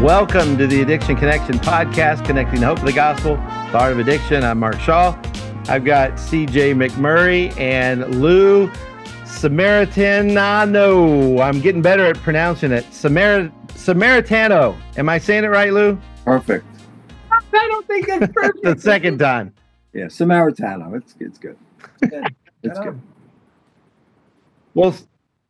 Welcome to the Addiction Connection podcast, connecting the hope of the gospel, the art of addiction. I'm Mark Shaw. I've got C.J. McMurry and Lou Samaritano. I'm getting better at pronouncing it. Samaritano. Am I saying it right, Lou? Perfect. I don't think that's perfect. The second time. Yeah, Samaritano. It's good. It's good. Well,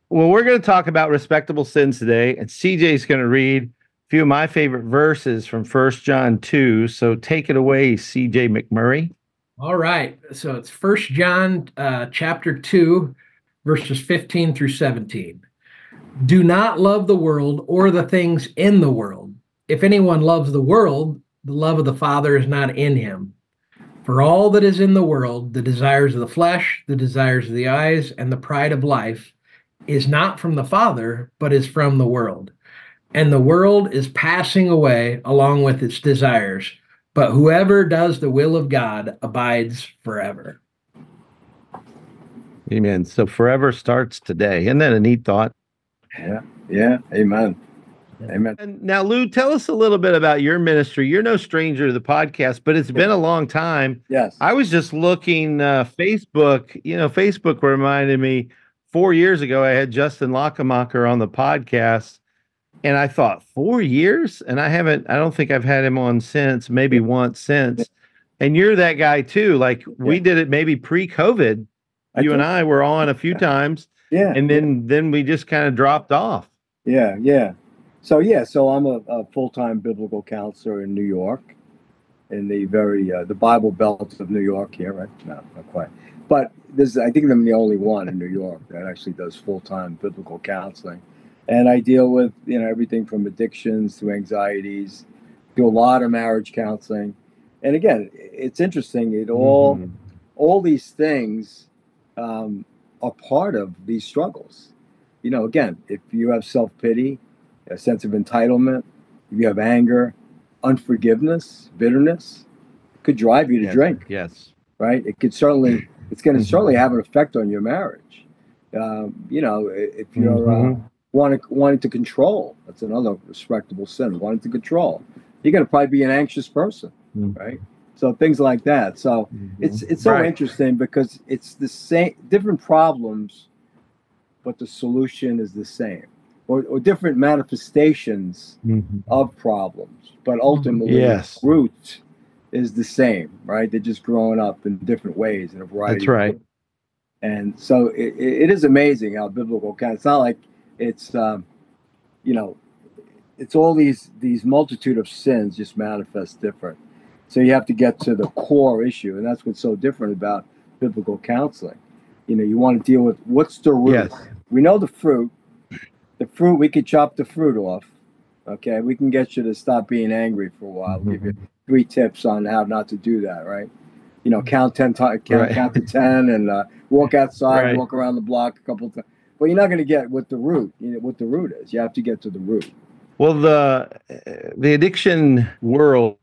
we're going to talk about Respectable Sins today, and C.J.'s going to read a few of my favorite verses from 1 John 2. So take it away, C.J. McMurry. All right. So it's 1 John chapter 2, verses 15 through 17. Do not love the world or the things in the world. If anyone loves the world, the love of the Father is not in him. For all that is in the world, the desires of the flesh, the desires of the eyes, and the pride of life, is not from the Father, but is from the world. And the world is passing away along with its desires, but whoever does the will of God abides forever. Amen. So forever starts today. Isn't that a neat thought? Yeah. Yeah. Amen. Amen. And now, Lou, tell us a little bit about your ministry. You're no stranger to the podcast, but it's been a long time. Yes. I was just looking Facebook. You know, Facebook reminded me 4 years ago, I had Justin Lachemacher on the podcast, and I thought, 4 years? And I don't think I've had him on since, maybe once since. And you're that guy too. Like we did it maybe pre-COVID. You and I were on a few times. Yeah. And then we just kind of dropped off. Yeah. Yeah. So I'm a full-time biblical counselor in New York, in the very, the Bible Belt of New York here, right? No, not quite. But this, I think I'm the only one in New York that actually does full-time biblical counseling. And I deal with, you know, everything from addictions to anxieties, do a lot of marriage counseling. And again, it's interesting. It all these things are part of these struggles. You know, again, if you have self-pity, a sense of entitlement, if you have anger, unforgiveness, bitterness, it could drive you to drink. Yes. Right? It could certainly, it's going to certainly have an effect on your marriage. You know, if you're wanting to control, that's another respectable sin, wanting to control, you're going to probably be an anxious person, right? So things like that. So it's so interesting because it's the same, different problems, but the solution is the same. Or different manifestations of problems, but ultimately the root is the same, right? They're just growing up in different ways in a variety. That's right. Of ways. And so it is amazing how biblical kind. It's not like it's, you know, it's all these multitude of sins just manifest different. So you have to get to the core issue, and that's what's so different about biblical counseling. You know, you want to deal with what's the root. Yes. We know the fruit. The fruit, we could chop the fruit off, okay? We can get you to stop being angry for a while. We'll give you 3 tips on how not to do that, right? You know, count to 10 and walk outside, walk around the block a couple of times. But you're not going to get what the root, you know, what the root is. You have to get to the root. Well, the addiction world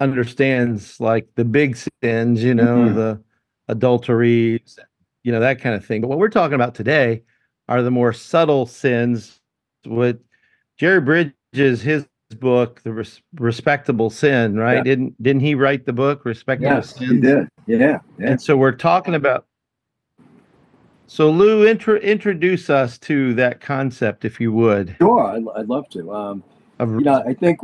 understands, like, the big sins, you know, the adulteries, you know, that kind of thing. But what we're talking about today are the more subtle sins. With Jerry Bridges, his book, The Respectable Sin, right? Yeah. Didn't he write the book, Respectable Sin? Yes, he did. Yeah. And so we're talking about... So Lou, introduce us to that concept, if you would. Sure, I'd love to. You know, I think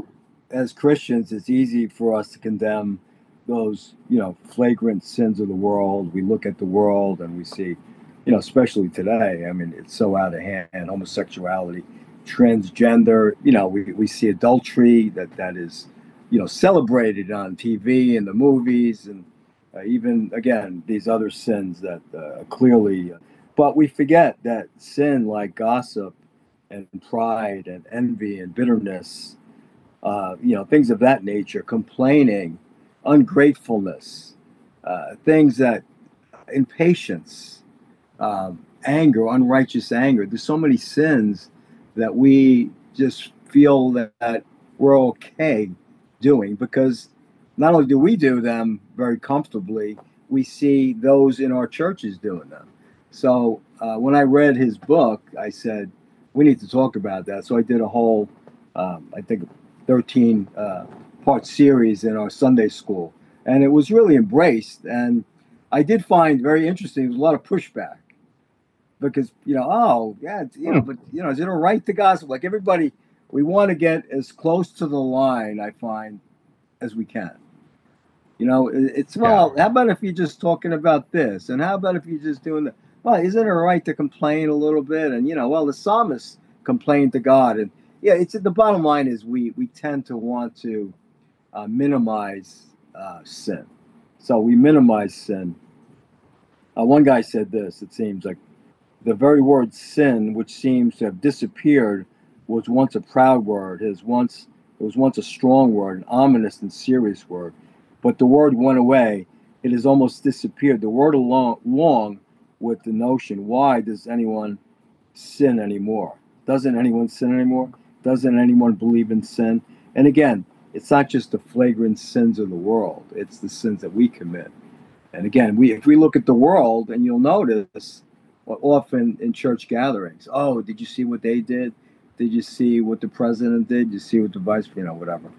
as Christians, it's easy for us to condemn those, you know, flagrant sins of the world. We look at the world and we see... You know, especially today, I mean, it's so out of hand, homosexuality, transgender, you know, we see adultery that is, you know, celebrated on TV and the movies and even, again, these other sins that clearly, but we forget that sin like gossip and pride and envy and bitterness, you know, things of that nature, complaining, ungratefulness, things that, impatience, anger, unrighteous anger. There's so many sins that we just feel that we're okay doing because not only do we do them very comfortably, we see those in our churches doing them. So when I read his book, I said, we need to talk about that. So I did a whole, I think 13-part series in our Sunday school. And it was really embraced. And I did find very interesting, there was a lot of pushback. Because, you know, oh, yeah, you know, but, you know, is it all right to gossip? Like everybody, we want to get as close to the line, I find, as we can. You know, it's, well, how about if you're just talking about this? And how about if you're just doing that? Well, isn't it all right to complain a little bit? And, you know, well, the psalmist complained to God. And, yeah, it's the bottom line is we tend to want to minimize sin. So we minimize sin. One guy said this, it seems like, the very word sin, which seems to have disappeared, was once a proud word. It was once a strong word, an ominous and serious word. But the word went away. It has almost disappeared. The word along with the notion, why does anyone sin anymore? Doesn't anyone sin anymore? Doesn't anyone believe in sin? And again, it's not just the flagrant sins of the world. It's the sins that we commit. And again, if we look at the world, and you'll notice, often in church gatherings, oh, did you see what they did? Did you see what the president did? Did you see what the vice, you know, whatever.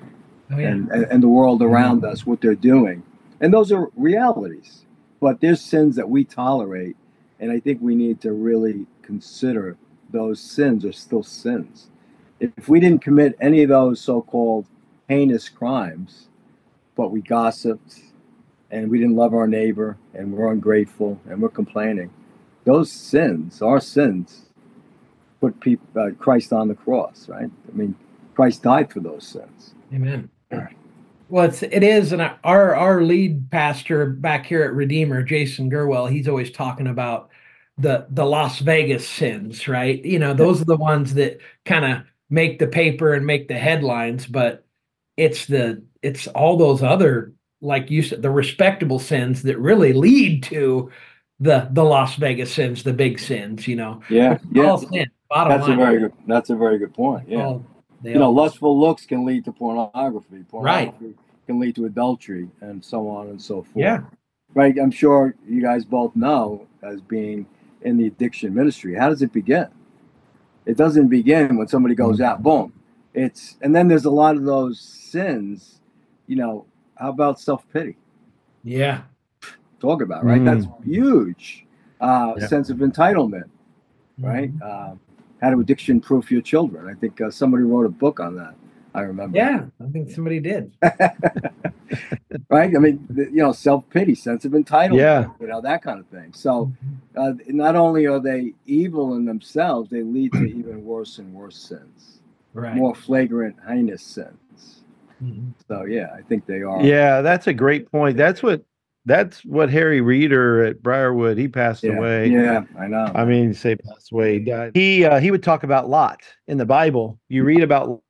Oh, yeah. And the world around us, what they're doing. And those are realities. But there's sins that we tolerate, and I think we need to really consider those sins are still sins. If we didn't commit any of those so-called heinous crimes, but we gossiped, and we didn't love our neighbor, and we're ungrateful, and we're complaining, those sins, our sins, put Christ on the cross, right? I mean, Christ died for those sins. Amen. Well, it is, and our lead pastor back here at Redeemer, Jason Gerwell, he's always talking about the Las Vegas sins, right? You know, those are the ones that kind of make the paper and make the headlines, but it's all those other, like you said, the respectable sins that really lead to the Las Vegas sins, the big sins, you know. Yeah, yeah. That's a very good point. Yeah. You know, lustful looks can lead to pornography. Pornography can lead to adultery, and so on and so forth. Yeah. Right. I'm sure you guys both know, as being in the addiction ministry, how does it begin? It doesn't begin when somebody goes out, boom. And then there's a lot of those sins, you know, how about self-pity? Yeah. Talk about, right? That's huge. Sense of entitlement, right? How to addiction proof your children. I think somebody wrote a book on that. I remember. Yeah, I think somebody did. Right? I mean, you know, self-pity, sense of entitlement, you know, that kind of thing. So not only are they evil in themselves, they lead to even worse and worse sins, right? More flagrant, heinous sins. So, yeah, I think they are. Yeah, that's a great point. That's what Harry Reeder at Briarwood, he passed away. Yeah, I know. I mean, say passed away, he died. He would talk about Lot in the Bible. You read about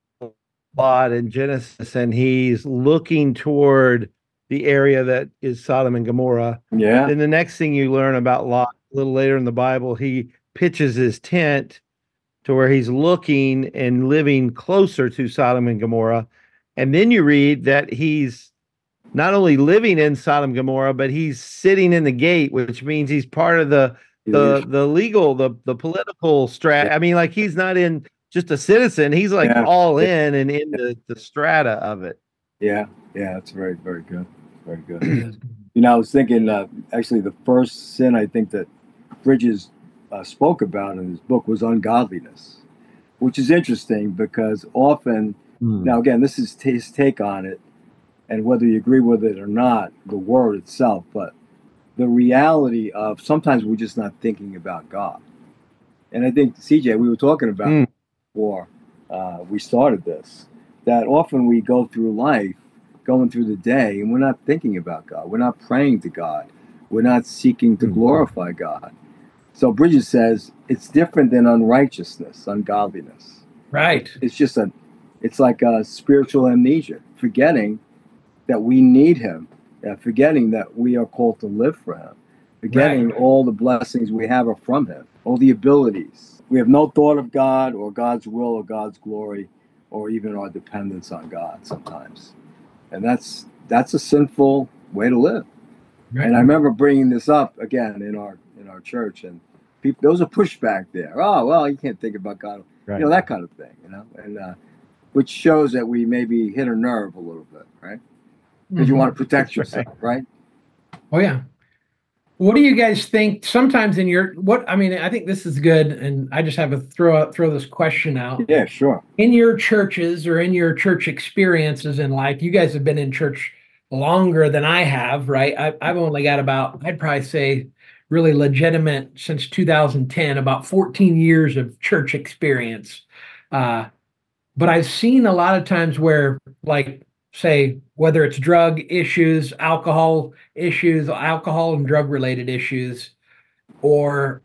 Lot in Genesis, and he's looking toward the area that is Sodom and Gomorrah. Yeah. And the next thing you learn about Lot, a little later in the Bible, he pitches his tent to where he's looking and living closer to Sodom and Gomorrah. And then you read that he's not only living in Sodom and Gomorrah, but he's sitting in the gate, which means he's part of the legal, the political strata. I mean, like, he's not in just a citizen. He's like all in and in the strata of it. Yeah. Yeah. That's very, very good. Very good. You know, I was thinking, actually the first sin I think that Bridges spoke about in his book was ungodliness, which is interesting because often, now again, this is his take on it, and whether you agree with it or not, the word itself, but the reality of sometimes we're just not thinking about God. And I think, CJ, we were talking about before we started this, that often we go through life, going through the day, and we're not thinking about God. We're not praying to God. We're not seeking to glorify God. So Bridges says it's different than unrighteousness, ungodliness. Right. It's just it's like a spiritual amnesia, forgetting that we need him, forgetting that we are called to live for him, forgetting all the blessings we have are from him, all the abilities. We have no thought of God or God's will or God's glory or even our dependence on God sometimes. And that's a sinful way to live. Right. And I remember bringing this up again in our church, and people, there was a pushback there. Oh, well, you can't think about God, you know, that kind of thing, you know. And which shows that we maybe hit a nerve a little bit, right? Because you want to protect yourself, right? Oh, yeah. What do you guys think sometimes in your, what, I mean, I think this is good. And I just have a throw this question out. Yeah, sure. In your churches or in your church experiences in life, you guys have been in church longer than I have, right? I've only got about, I'd probably say really legitimate since 2010, about 14 years of church experience. But I've seen a lot of times where, like, say, whether it's drug issues, alcohol and drug-related issues, or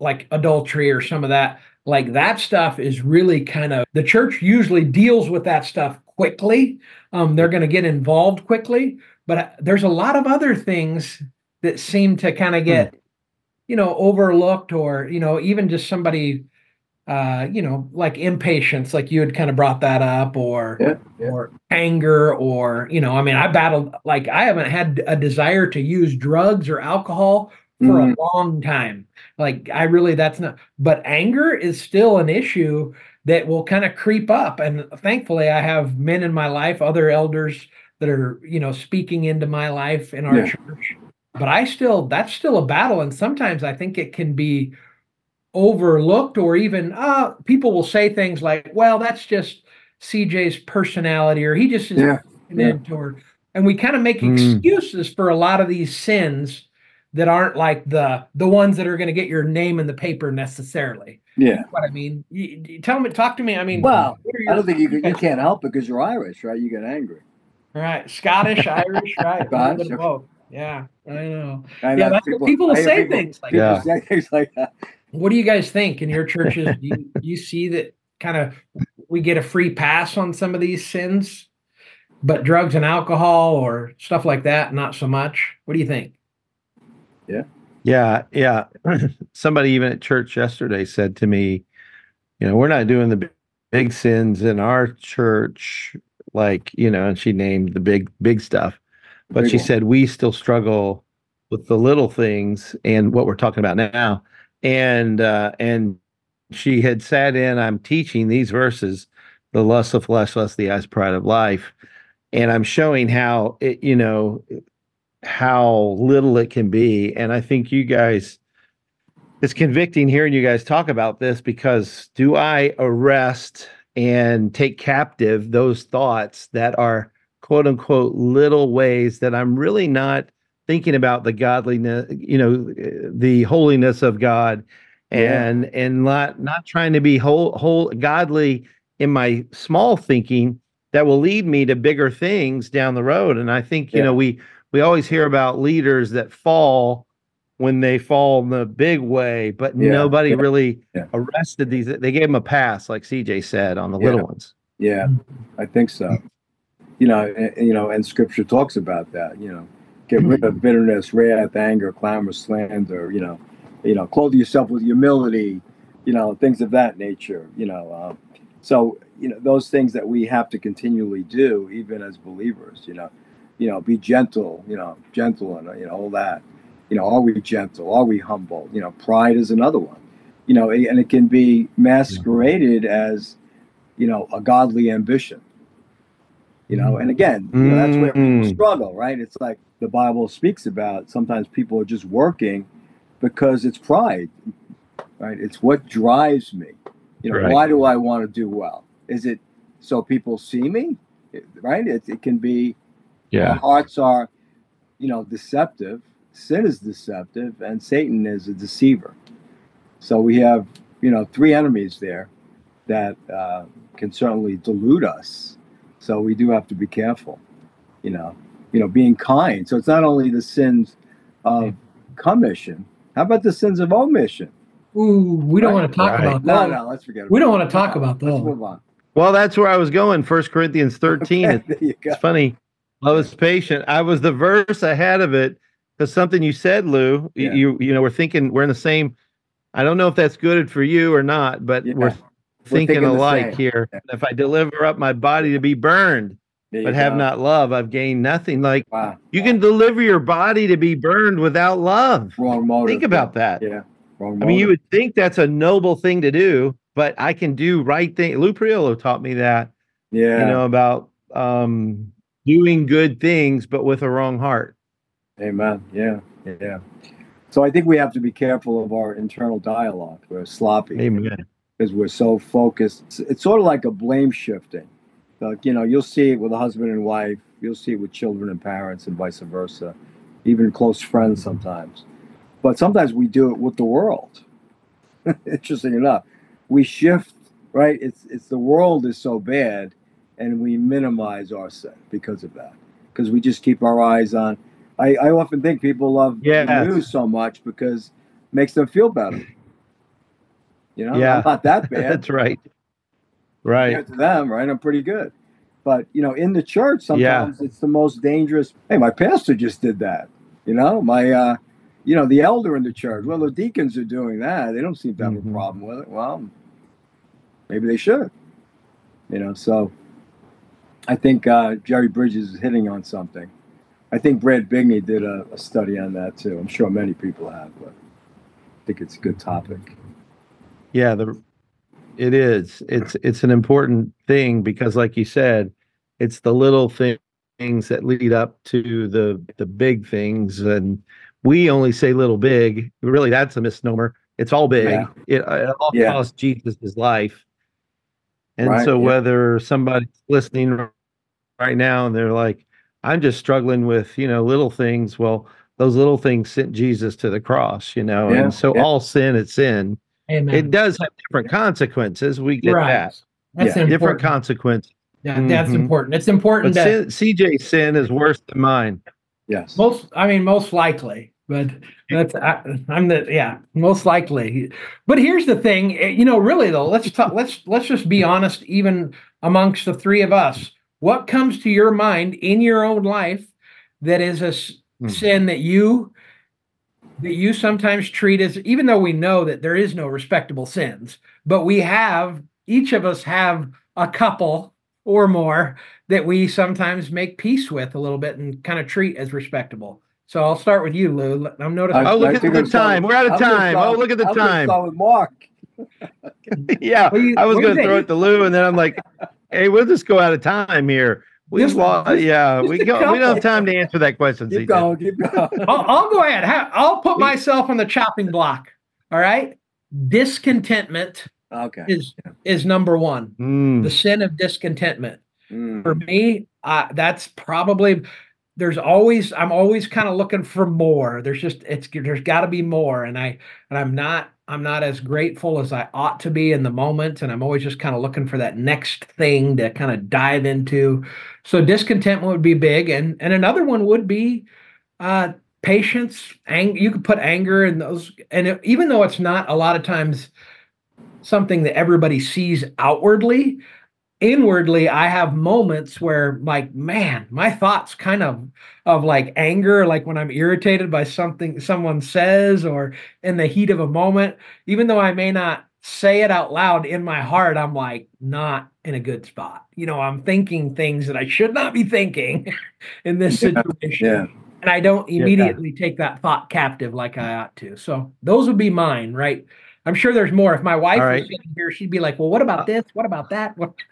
like adultery or some of that, like that stuff is really kind of, the church usually deals with that stuff quickly. They're going to get involved quickly, but there's a lot of other things that seem to kind of get, you know, overlooked, or, you know, even just somebody, you know, like impatience, like you had kind of brought that up, or or anger, or, you know, I mean, I battled, like, I haven't had a desire to use drugs or alcohol for a long time. Like, I really, that's not, but anger is still an issue that will kind of creep up. And thankfully, I have men in my life, other elders that are, you know, speaking into my life in our church. But I still, that's still a battle. And sometimes I think it can be overlooked, or even people will say things like, well, that's just CJ's personality, or he just is a mentor. And we kind of make excuses for a lot of these sins that aren't like the ones that are going to get your name in the paper necessarily. Yeah. You know what I mean? You tell me, talk to me. I mean, well, I don't think you can't help it because you're Irish, right? You get angry. All right. Scottish, Irish, right? Scottish, yeah, I know. Yeah, that's what people will say, things like that. Say things like that. What do you guys think in your churches? Do you see that kind of we get a free pass on some of these sins, but drugs and alcohol or stuff like that, not so much? What do you think? Yeah. Somebody even at church yesterday said to me, you know, we're not doing the big sins in our church, like, you know, and she named the big stuff. But she said, we still struggle with the little things and what we're talking about now. And she had sat in, I'm teaching these verses, the lust of flesh, lust of the eyes, pride of life. And I'm showing how, it, you know, how little it can be. And I think you guys, it's convicting hearing you guys talk about this, because do I arrest and take captive those thoughts that are quote unquote little ways that I'm really not thinking about the godliness, you know, the holiness of God, and not trying to be whole godly in my small thinking that will lead me to bigger things down the road. And I think, you know, we always hear about leaders that fall when they fall in the big way, but nobody really arrested these. They gave them a pass, like CJ said, on the little ones. Yeah, I think so. You know, and Scripture talks about that. You know, get rid of bitterness, wrath, anger, clamor, slander. You know, clothe yourself with humility. You know, things of that nature. You know, so you know those things that we have to continually do, even as believers. You know, be gentle. You know, gentle, and you know all that. You know, are we gentle? Are we humble? You know, pride is another one. You know, and it can be masqueraded as, you know, a godly ambition. You know, and again, you know, that's where people struggle, right? It's like the Bible speaks about sometimes people are just working because it's pride, right? It's what drives me. You know, why do I want to do well? Is it so people see me, right? It can be, our hearts are, you know, deceptive. Sin is deceptive, and Satan is a deceiver. So we have, you know, three enemies there that can certainly delude us. So we do have to be careful, you know, being kind. So it's not only the sins of commission. How about the sins of omission? Ooh, we don't want to talk about that. No, let's forget about We don't want to talk about that. Let's move on. Well, that's where I was going. 1 Corinthians 13. Okay, there you go. It's funny. Love is patient. I was the verse ahead of it because something you said, Lou, you know, we're thinking we're in the same. I don't know if that's good for you or not, but we're thinking alike here. Yeah. If I deliver up my body to be burned, but have not love, I've gained nothing. Like you can deliver your body to be burned without love. Wrong motive. Think about that. Yeah. Wrong motive. I mean, you would think that's a noble thing to do, but I can do right thing. Lou Priolo taught me that. Yeah. You know, about doing good things, but with a wrong heart. Amen. Yeah. Yeah. So I think we have to be careful of our internal dialogue. We're sloppy. Amen. Because we're so focused. It's sort of like a blame shifting. Like, you know, you'll see it with a husband and wife. You'll see it with children and parents and vice versa. Even close friends sometimes. But sometimes we do it with the world. Interesting enough. We shift, right? It's the world is so bad, and we minimize our sin because of that. Because we just keep our eyes on. I often think people love the news so much because it makes them feel better. You know, I'm not that bad. That's right. Right. Compared to them, right? I'm pretty good. But, you know, in the church, sometimes it's the most dangerous. Hey, my pastor just did that. You know, my, you know, the elder in the church. Well, the deacons are doing that. They don't seem to have a problem with it. Well, maybe they should. You know, so I think Jerry Bridges is hitting on something. I think Brad Bigney did a study on that, too. I'm sure many people have, but I think it's a good topic. Yeah, it is. It's an important thing because, like you said, it's the little things that lead up to the big things. And we only say little big. Really, that's a misnomer. It's all big. Yeah. It all cost Jesus his life. And so whether somebody's listening right now and they're like, I'm just struggling with, you know, little things. Well, those little things sent Jesus to the cross, you know, and so all sin is sin. Amen. It does have different consequences. We get that. That's different consequences. Yeah, that's important. It's important that CJ's sin is worse than mine. Yes. Most likely, but that's most likely. But here's the thing, you know, really though, let's just be honest even amongst the three of us. What comes to your mind in your own life that is a sin that you sometimes treat as, even though we know that there is no respectable sins, but we have, each of us have a couple or more that we sometimes make peace with a little bit and kind of treat as respectable. So I'll start with you, Lou. I'm noticing. Oh, look at the time. We're out of time. Oh, look at the time. I'll start with Mark. Yeah, I was going to throw it to Lou, and then I'm like, hey, we'll just go out of time here. We don't have time to answer that question. Keep going. I'll go ahead. I'll put myself on the chopping block. All right. Discontentment is number one. The sin of discontentment. For me, that's probably, I'm always kind of looking for more. There's got to be more. And I'm not as grateful as I ought to be in the moment. And I'm always just kind of looking for that next thing to kind of dive into. So discontentment would be big. And another one would be patience. You could put anger in those. And even though it's not a lot of times something that everybody sees outwardly, inwardly, I have moments where, like, man, my thoughts kind of like anger, like when I'm irritated by something someone says or in the heat of a moment, even though I may not say it out loud in my heart, I'm like not in a good spot. You know, I'm thinking things that I should not be thinking in this situation. Yeah. And I don't immediately take that thought captive like I ought to. So those would be mine, right? I'm sure there's more. If my wife was sitting here, she'd be like, well, what about this? What about that? We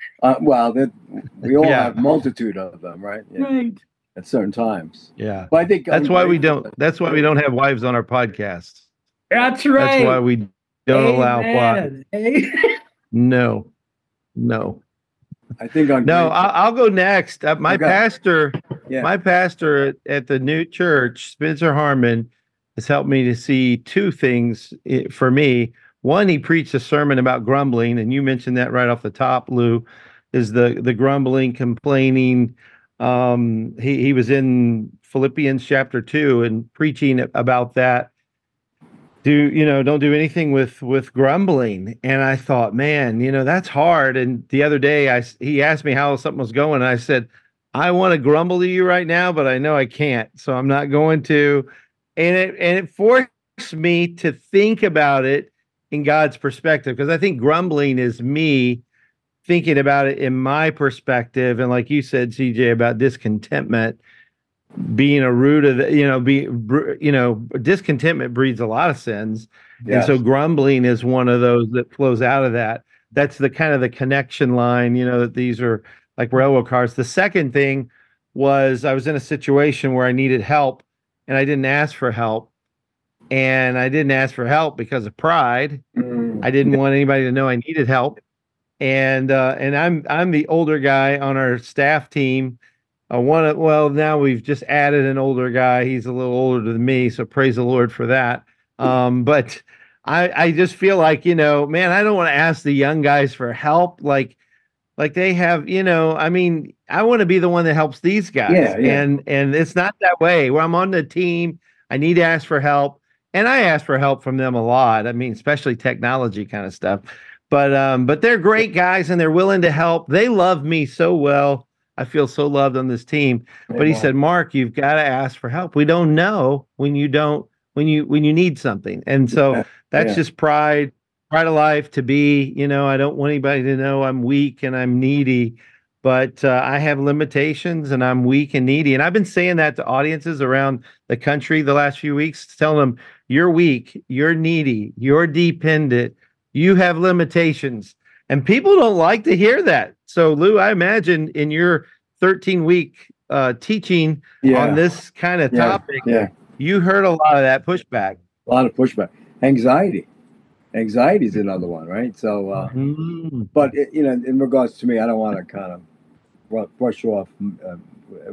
all have a multitude of them, right? Yeah. Right. At certain times. Yeah. But I think that's why we don't have wives on our podcast. That's right. That's why we don't allow wives. No. I think I'll go next. My pastor at the new church, Spencer Harmon, has helped me to see two things for me. One, he preached a sermon about grumbling, and you mentioned that right off the top, Lou, is the grumbling, complaining. He was in Philippians chapter 2 and preaching about that. Don't do anything with grumbling. And I thought, man, you know, that's hard. And the other day, he asked me how something was going, and I said, I want to grumble to you right now, but I know I can't, so I'm not going to. And it forced me to think about it in God's perspective, because I think grumbling is me thinking about it in my perspective. And like you said, CJ, about discontentment being a root of the, discontentment breeds a lot of sins. Yes. And so grumbling is one of those that flows out of that. That's the kind of the connection line, you know, that these are like railroad cars. The second thing was I was in a situation where I needed help and I didn't ask for help. And I didn't ask for help because of pride. I didn't want anybody to know I needed help. And I'm the older guy on our staff team. Well, now we've just added an older guy. He's a little older than me, so praise the Lord for that. But I just feel like, you know, man, I don't want to ask the young guys for help. Like they have, you know, I mean, I want to be the one that helps these guys. Yeah. And it's not that way. When I'm on the team, I need to ask for help. And I ask for help from them a lot. I mean, especially technology kind of stuff. But they're great guys and they're willing to help. They love me so well. I feel so loved on this team. But he said, Mark, you've got to ask for help. We don't know when you need something. And so that's just pride of life to be, you know, I don't want anybody to know I'm weak and I'm needy, but I have limitations and I'm weak and needy. And I've been saying that to audiences around the country the last few weeks, telling them you're weak, you're needy, you're dependent, you have limitations. And people don't like to hear that. So Lou, I imagine in your 13-week teaching on this kind of topic, you heard a lot of that pushback. A lot of pushback. Anxiety. Anxiety is another one, right? So, but it, you know, in regards to me, I don't want to kind of brush off in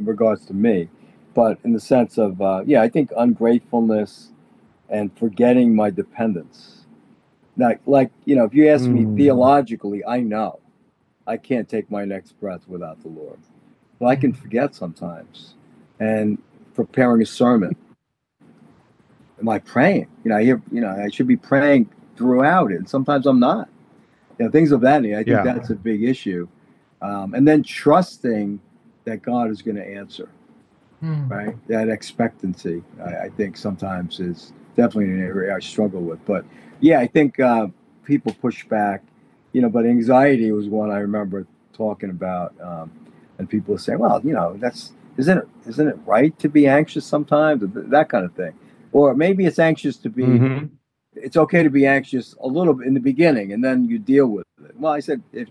regards to me, but in the sense of, I think ungratefulness and forgetting my dependence. Like, you know, if you ask me theologically, I know I can't take my next breath without the Lord. But I can forget sometimes. And preparing a sermon, am I praying? You know, I should be praying throughout it. And sometimes I'm not. You know, things of that nature. I think that's a big issue. And then trusting that God is going to answer, right? That expectancy, I think sometimes is definitely an area I struggle with. But yeah, I think people push back, you know, but anxiety was one I remember talking about. And people say, well, you know, isn't it right to be anxious sometimes? That kind of thing. Or maybe it's anxious to be, it's okay to be anxious a little bit in the beginning and then you deal with it. Well, I said, if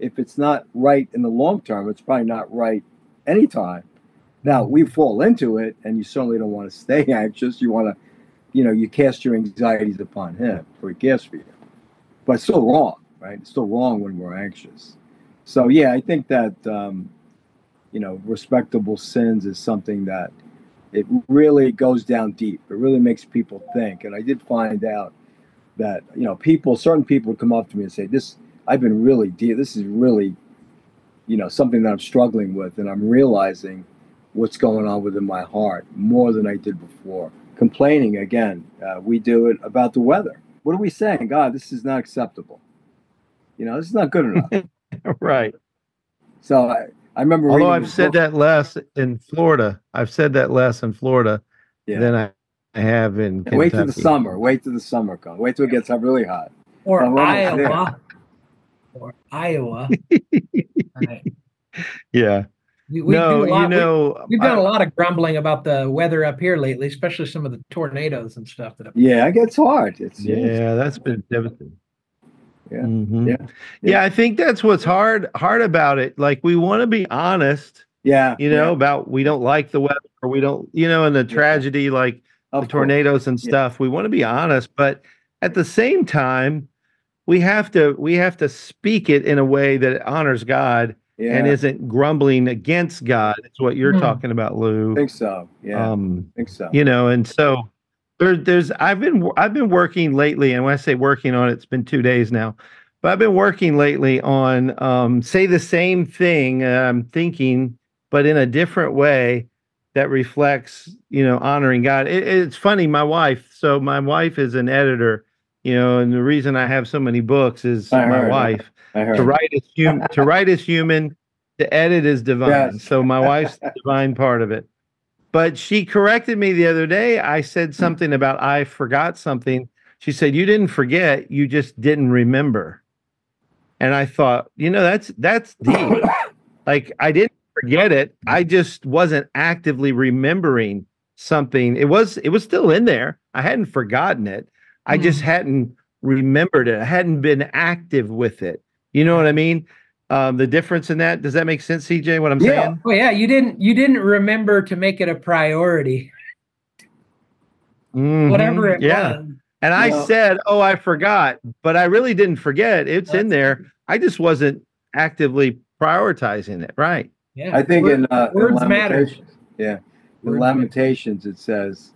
it's not right in the long term, it's probably not right anytime. Now we fall into it and you certainly don't want to stay anxious. You want to, you know, you cast your anxieties upon him, for he cares for you. But it's still wrong, right? It's still wrong when we're anxious. So, yeah, I think that, you know, respectable sins is something that it really goes down deep. It really makes people think. And I did find out that, you know, certain people would come up to me and say, this is really, you know, something that I'm struggling with. And I'm realizing what's going on within my heart more than I did before. Complaining again, we do it about the weather. What are we saying? God, this is not acceptable. You know, this is not good enough. Right. So I remember. Although I've said that less in Florida. Than I have in Kentucky. Wait till the summer. Come. Wait till it gets up really hot. Or Iowa. Right. Yeah. We've done a lot of grumbling about the weather up here lately, especially some of the tornadoes and stuff. It gets hard. That's been devastating. Yeah. Mm-hmm. Yeah, I think that's what's hard about it. Like we want to be honest. Yeah. You know, about we don't like the weather or we don't, you know, and the tragedy like of the tornadoes and stuff. We want to be honest, but at the same time, we have to speak it in a way that honors God. Yeah. And isn't grumbling against God. It's what you're talking about, Lou. I think so. Yeah, I think so. You know, and so I've been working lately, and when I say working on it, it's been 2 days now, but I've been working lately on say the same thing I'm thinking, but in a different way that reflects, you know, honoring God. It's funny, my wife is an editor, you know, and the reason I have so many books is my wife. To write is human, to edit is divine. Yes. So my wife's the divine part of it. But she corrected me the other day. I said something about I forgot something. She said, you didn't forget, you just didn't remember. And I thought, you know, that's deep. Like I didn't forget it. I just wasn't actively remembering something. It was still in there. I hadn't forgotten it. I just hadn't remembered it. I hadn't been active with it. You know what I mean? the difference in that. Does that make sense, CJ, what I'm saying? Oh, yeah, you didn't remember to make it a priority. Mm-hmm. Whatever it was. And I said, oh, I forgot, but I really didn't forget. It's in there. I just wasn't actively prioritizing it. Right. Yeah. I think words in matter. Yeah. In Lamentations, it says,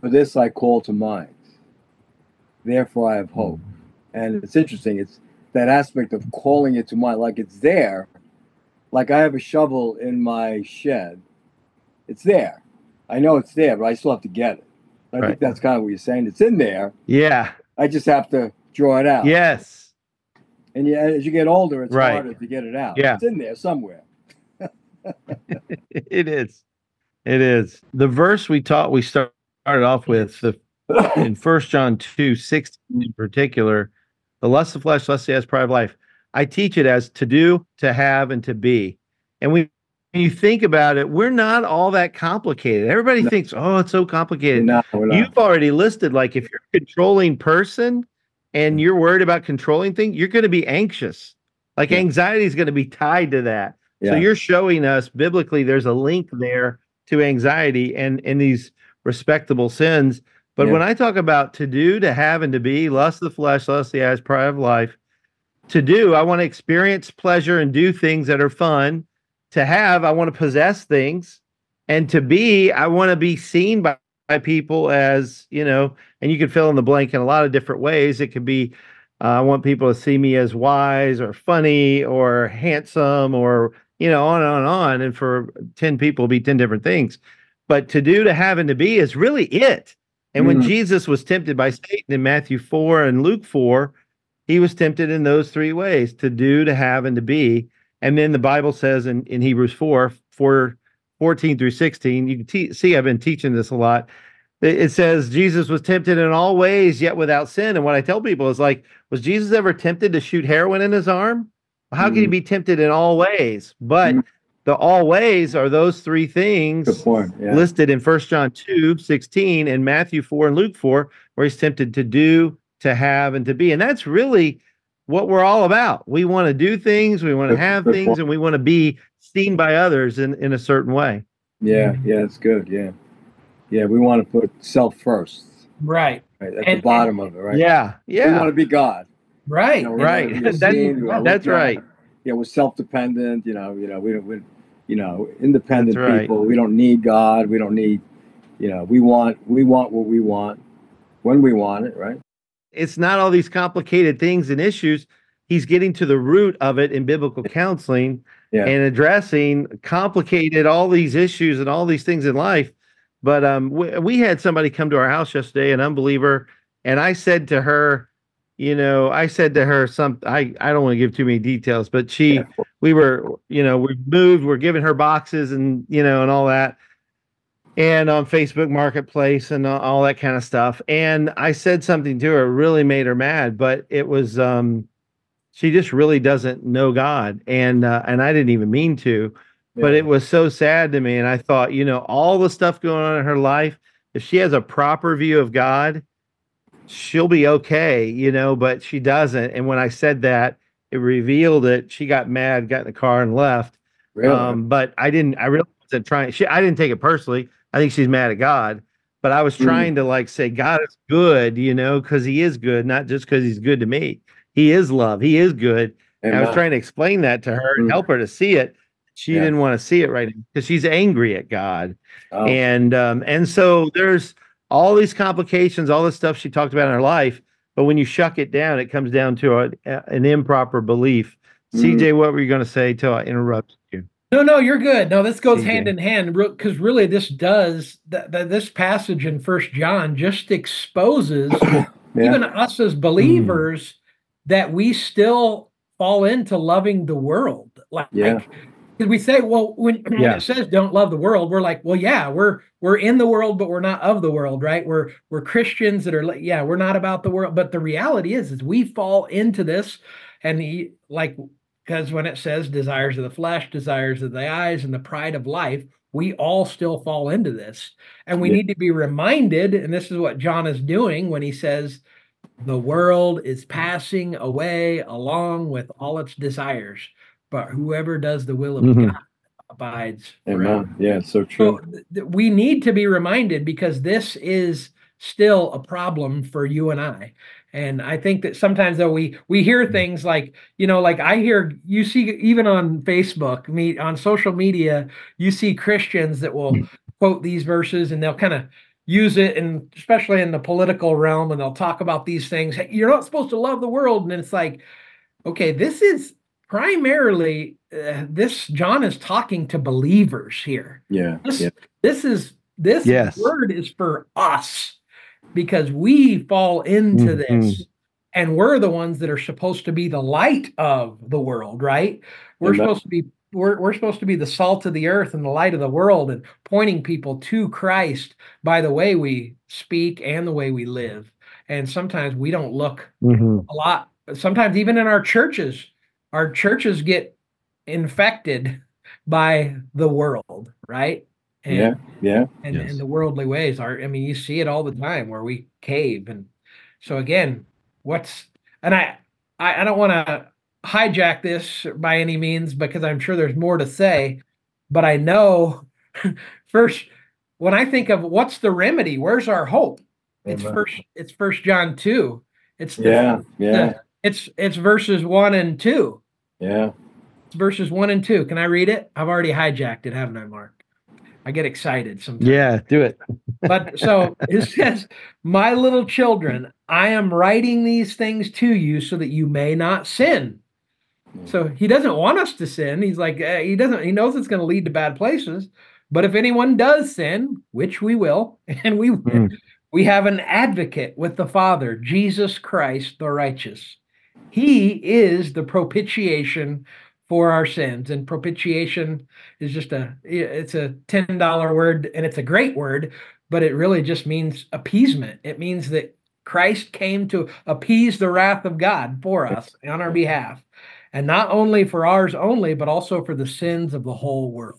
for this I call to mind, therefore I have hope. And it's interesting. It's that aspect of calling it to mind, like it's there. Like I have a shovel in my shed. It's there. I know it's there, but I still have to get it. I think that's kind of what you're saying. It's in there. Yeah. I just have to draw it out. Yes. And yeah, as you get older, it's harder to get it out. Yeah. It's in there somewhere. It is. It is. The verse we started off with in 1 John 2:16 in particular, the lust of the flesh, lust of the eyes, pride of life. I teach it as to do, to have, and to be. And when you think about it, we're not all that complicated. Everybody thinks, oh, it's so complicated. No, you've already listed, like, if you're a controlling person and you're worried about controlling things, you're going to be anxious. Like anxiety is going to be tied to that. Yeah. So you're showing us biblically there's a link there to anxiety and these respectable sins. But when I talk about to do, to have, and to be, lust of the flesh, lust of the eyes, pride of life, to do, I want to experience pleasure and do things that are fun. To have, I want to possess things, and to be, I want to be seen by people as, you know, and you can fill in the blank in a lot of different ways. It could be, I want people to see me as wise or funny or handsome or, you know, on and on and on. And for 10 people, it'll be 10 different things. But to do, to have, and to be is really it. And when Jesus was tempted by Satan in Matthew 4 and Luke 4, he was tempted in those three ways: to do, to have, and to be. And then the Bible says in Hebrews 4:14 through 16, you can see I've been teaching this a lot. It says Jesus was tempted in all ways, yet without sin. And what I tell people is, like, was Jesus ever tempted to shoot heroin in his arm? How can he be tempted in all ways? But the all ways are those three things listed in 1 John 2:16 and Matthew 4 and Luke 4, where he's tempted to do, to have, and to be. And that's really what we're all about. We want to do things, we want to have things, and we want to be seen by others in a certain way. Yeah, it's good. Yeah, we want to put self first. Right. At the bottom of it, right? Yeah. We want to be God. Right. You know, that's right. Yeah, we're self-dependent. You know, we're independent people. We don't need God. We don't need, we want what we want when we want it, right? It's not all these complicated things and issues. He's getting to the root of it in biblical counseling and addressing complicated, all these issues and all these things in life. But we had somebody come to our house yesterday, an unbeliever. And I said to her, I don't want to give too many details, but we moved, we're giving her boxes and all that. And on Facebook Marketplace and all that kind of stuff. And I said something to her, really made her mad, but it was, she just really doesn't know God. And I didn't even mean to, but it was so sad to me. And I thought, all the stuff going on in her life, if she has a proper view of God, she'll be okay, but she doesn't. And when I said that, it revealed it. She got mad, got in the car and left. Really? But I really wasn't trying. I didn't take it personally. I think she's mad at God, but I was trying to say God is good, because he is good, not just because he's good to me. He is love. He is good. And I was trying to explain that to her and help her to see it. She didn't want to see it right now because she's angry at God. Oh. And so there's all these complications, all this stuff she talked about in her life. But when you shuck it down, it comes down to an improper belief. CJ, what were you going to say till I interrupted you? No, you're good. No, this goes hand in hand, because really this does, this passage in 1 John just exposes even us as believers that we still fall into loving the world. Because we say, well, when it says don't love the world, we're like, well, yeah, we're in the world, but we're not of the world, right? We're Christians that are, we're not about the world. But the reality is we fall into this because when it says desires of the flesh, desires of the eyes, and the pride of life, we all still fall into this. And we need to be reminded, and this is what John is doing when he says, the world is passing away along with all its desires. but whoever does the will of God abides forever. Amen. Yeah, it's so true. So we need to be reminded, because this is still a problem for you and I. And I think that sometimes, though, we hear things like, you know, like I hear, you see, even on Facebook, on social media, you see Christians that will quote these verses, and they'll kind of use it, and especially in the political realm, and they'll talk about these things. Hey, you're not supposed to love the world. And it's like, okay, this is primarily, John is talking to believers here. Yeah. This word is for us, because we fall into this, and we're the ones that are supposed to be the light of the world, right? We're supposed to be the salt of the earth and the light of the world, and pointing people to Christ by the way we speak and the way we live. And sometimes we don't look a lot. Sometimes even in our churches get infected by the world, right? And, and the worldly ways are, I mean, you see it all the time where we cave. And so again, I don't want to hijack this by any means, because I'm sure there's more to say, but I know first, when I think of what's the remedy, where's our hope? It's it's 1 John 2. It's it's verses 1 and 2. Yeah. It's verses 1 and 2. Can I read it? I've already hijacked it, haven't I, Mark? I get excited sometimes. Yeah, do it. But so it says, my little children, I am writing these things to you so that you may not sin. So he doesn't want us to sin. He's like, he knows it's going to lead to bad places. But if anyone does sin, which we will, and we have an advocate with the Father, Jesus Christ, the righteous. He is the propitiation for our sins. And propitiation is just it's a $10 word, and it's a great word, but it really just means appeasement. It means that Christ came to appease the wrath of God for us on our behalf, and not only for ours only, but also for the sins of the whole world.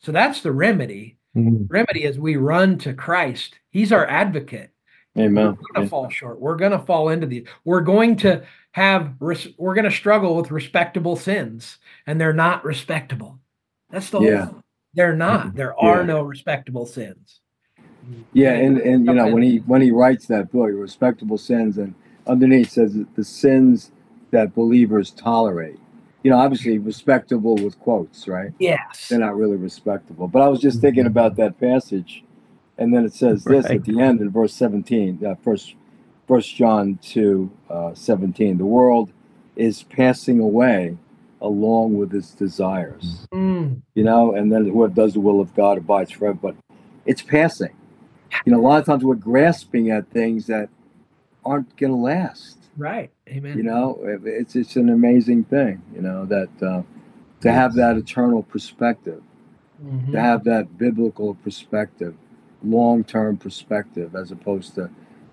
So that's the remedy. The remedy is we run to Christ. He's our advocate. Amen. We're going to fall short. We're going to fall into these. We're going to struggle with respectable sins, and they're not respectable. That's the whole thing. They're not. There are no respectable sins. Yeah, and you know, when he writes that book, Respectable Sins, and underneath says the sins that believers tolerate. You know, obviously respectable with quotes, right? Yes. They're not really respectable. But I was just thinking about that passage. And then it says this at the end in verse 17, First John 2, 17. The world is passing away along with its desires, you know, and then whoever does the will of God abides forever. But it's passing. You know, a lot of times we're grasping at things that aren't going to last. Right. Amen. You know, it's an amazing thing, you know, that to have that eternal perspective, to have that biblical perspective, long-term perspective, as opposed to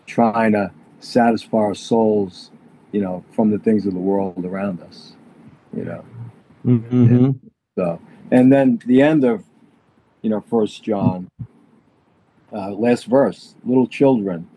trying to satisfy our souls, you know, from the things of the world around us, you know. So, and then the end of, you know, 1 John, last verse, little children,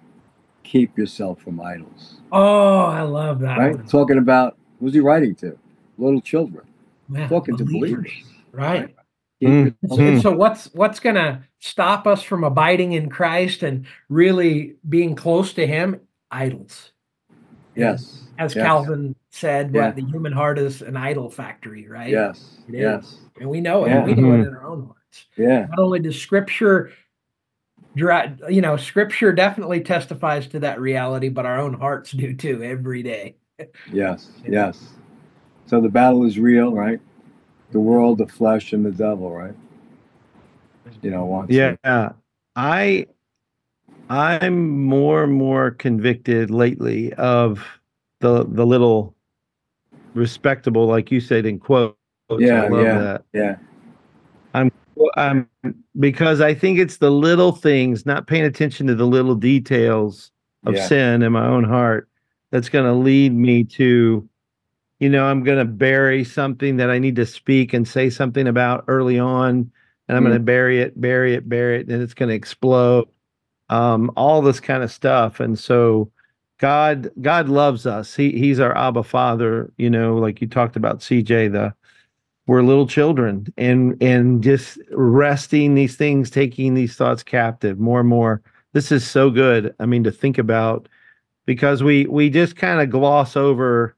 keep yourself from idols. Oh, I love that. Right? One. Talking about, who's he writing to? Little children. Man, talking to believers. Right. So what's going to stop us from abiding in Christ and really being close to him? Idols. Yes. As Calvin said, the human heart is an idol factory, right? Yes. It is. Yes. And we know it. Yeah. We know it in our own hearts. Yeah. Not only does Scripture, you know, Scripture definitely testifies to that reality, but our own hearts do too every day. Yes. Yes. So the battle is real, right? The world, the flesh, and the devil, right? You know, wants I'm more and more convicted lately of the little respectable, like you said, in quotes. I love that. I'm because I think it's the little things, not paying attention to the little details of sin in my own heart, that's going to lead me to, you know, I'm going to bury something that I need to speak and say something about early on, and I'm going to bury it, and it's going to explode, all this kind of stuff. And so God loves us. He's our Abba Father, you know, like you talked about, CJ, the We're little children, and just resting these things, taking these thoughts captive more and more. This is so good. I mean, to think about, because we just kind of gloss over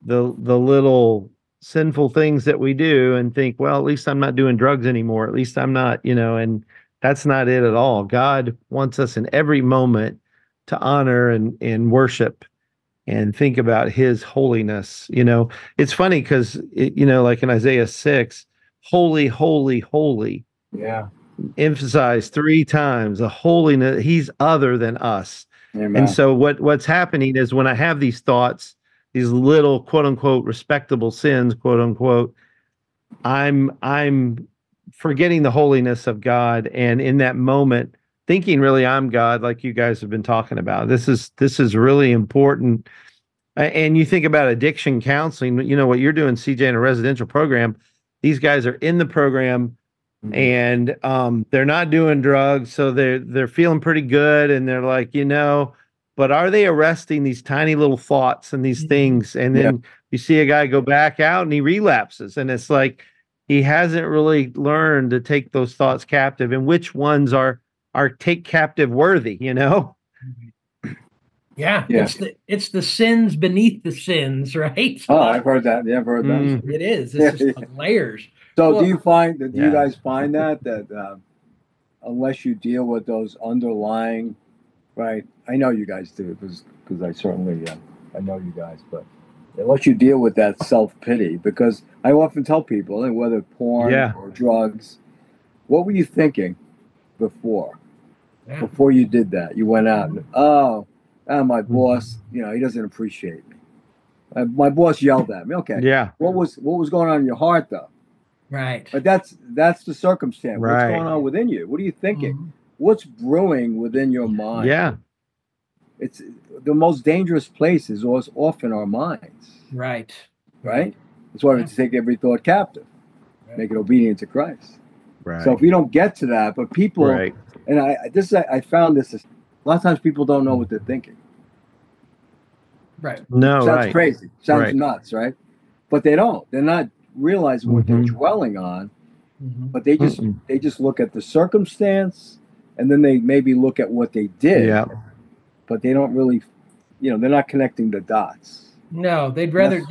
the little sinful things that we do and think, well, at least I'm not doing drugs anymore. At least I'm not, you know, and that's not it at all. God wants us in every moment to honor and worship and think about his holiness. You know, it's funny because, you know, like in Isaiah 6, holy, holy, holy. Yeah. Emphasized 3 times the holiness. He's other than us. Amen. And so what's happening is when I have these thoughts, these little quote unquote respectable sins, quote unquote, I'm forgetting the holiness of God. And in that moment, thinking really I'm God, like you guys have been talking about. This is really important. And you think about addiction counseling, you know, what you're doing, CJ, in a residential program. These guys are in the program, and they're not doing drugs, so they're feeling pretty good, and they're like, you know, but are they arresting these tiny little thoughts and these things? And then you see a guy go back out and he relapses, and it's like he hasn't really learned to take those thoughts captive, and which ones are take captive worthy, you know? Yeah. It's the sins beneath the sins, right? Oh, I've heard that. Yeah, I've heard that. It is. It's just like layers. So well, do you guys find that unless you deal with those underlying, right? I know you guys do, because I certainly, I know you guys, but unless you deal with that self-pity, because I often tell people, and whether porn or drugs, what were you thinking before you did that? You went out and, my boss, you know, he doesn't appreciate me. My boss yelled at me. Okay. Yeah. What was going on in your heart though? Right. But that's the circumstance. Right. What's going on within you? What are you thinking? Mm-hmm. What's brewing within your mind? Yeah. It's the most dangerous place is often our minds. Right. Right. That's why we have to take every thought captive, make it obedient to Christ. Right. So if we don't get to that, but people, and I found this, a lot of times people don't know what they're thinking. Right. No. Sounds crazy. Sounds nuts, right? But they don't. They're not realizing what they're dwelling on, but they just look at the circumstance, and then they maybe look at what they did. Yeah. But they don't really, you know, they're not connecting the dots. No, they'd rather.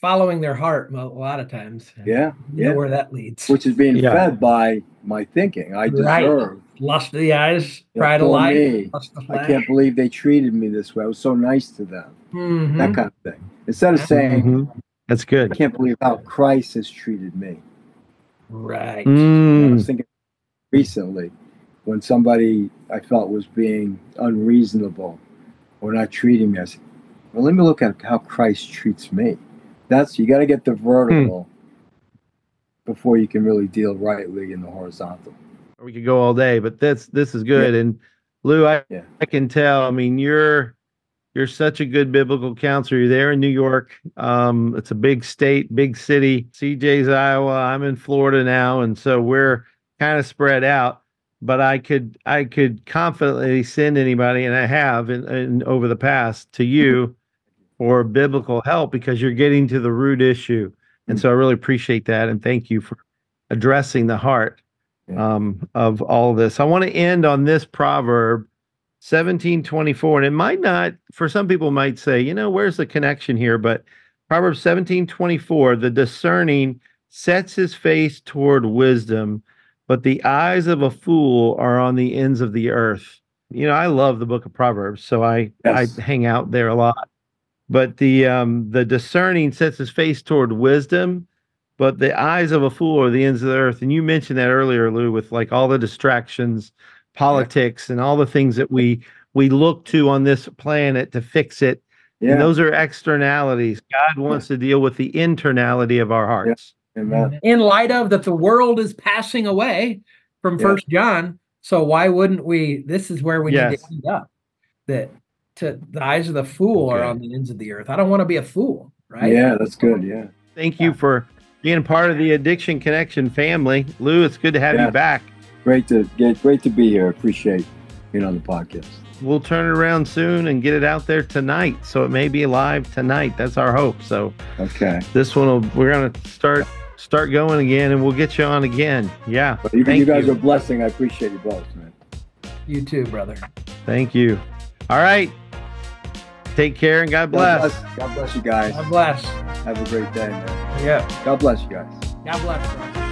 Following their heart a lot of times. Yeah. You know where that leads. Which is being fed by my thinking. I deserve. Lust of the eyes, pride of life. I can't believe they treated me this way. I was so nice to them. Mm-hmm. That kind of thing. Instead of saying, that's good. I can't believe how Christ has treated me. Right. I was thinking recently when somebody I felt was being unreasonable or not treating me. I said, well, let me look at how Christ treats me. You got to get the vertical before you can really deal rightly in the horizontal. We could go all day, but this is good. Yeah. And Lou, I can tell. I mean, you're such a good biblical counselor. You're there in New York. It's a big state, big city. CJ's Iowa. I'm in Florida now, and so we're kind of spread out. But I could confidently send anybody, and I have, in over the past, to you. Or biblical help, because you're getting to the root issue. And so I really appreciate that. And thank you for addressing the heart of all this. I want to end on this proverb 17:24. And it might not, for some people might say, you know, where's the connection here? But Proverbs 17:24, the discerning sets his face toward wisdom, but the eyes of a fool are on the ends of the earth. You know, I love the book of Proverbs, so I hang out there a lot. But the discerning sets his face toward wisdom, but the eyes of a fool are the ends of the earth. And you mentioned that earlier, Lou, with like all the distractions, politics, and all the things that we look to on this planet to fix it. Yeah. And those are externalities. God wants to deal with the internality of our hearts. Yeah. Amen. In light of that, the world is passing away from 1 John. So why wouldn't we? This is where we need to end up. The eyes of the fool are on the ends of the earth. I don't want to be a fool, right? Yeah, that's good, yeah. Thank you for being part of the Addiction Connection family. Lou, it's good to have you back. Great to be here. Appreciate being on the podcast. We'll turn it around soon and get it out there tonight, so it may be live tonight. That's our hope. So this one, we're going to start start going again, and we'll get you on again. Yeah. Well, you guys are a blessing. I appreciate you both, man. You too, brother. Thank you. All right. Take care and God bless. God bless you guys. God bless. Have a great day, man. Yeah. God bless you guys. God bless.